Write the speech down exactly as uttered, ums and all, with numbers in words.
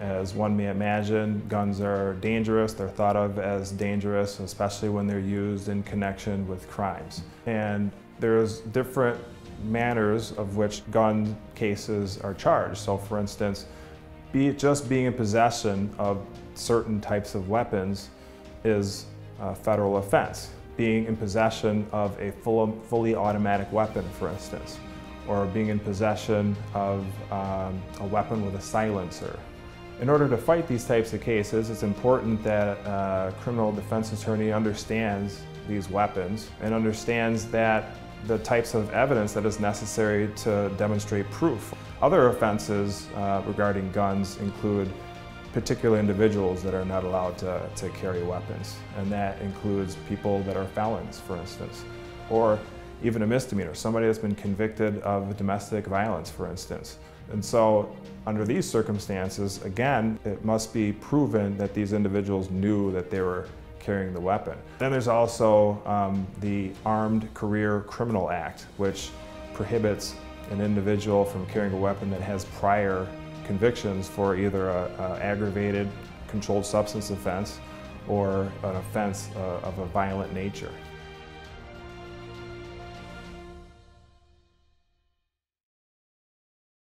As one may imagine, guns are dangerous. They're thought of as dangerous, especially when they're used in connection with crimes. And there's different manners of which gun cases are charged. So for instance, be it just being in possession of certain types of weapons is a federal offense. Being in possession of a full, fully automatic weapon, for instance, or being in possession of um, a weapon with a silencer. In order to fight these types of cases, it's important that a criminal defense attorney understands these weapons and understands that the types of evidence that is necessary to demonstrate proof. Other offenses uh, regarding guns include particular individuals that are not allowed to, to carry weapons, and that includes people that are felons, for instance, or even a misdemeanor, somebody that's been convicted of domestic violence, for instance. And so, under these circumstances, again, it must be proven that these individuals knew that they were carrying the weapon. Then there's also um, the Armed Career Criminal Act, which prohibits an individual from carrying a weapon that has prior convictions for either an aggravated controlled substance offense or an offense uh, of a violent nature.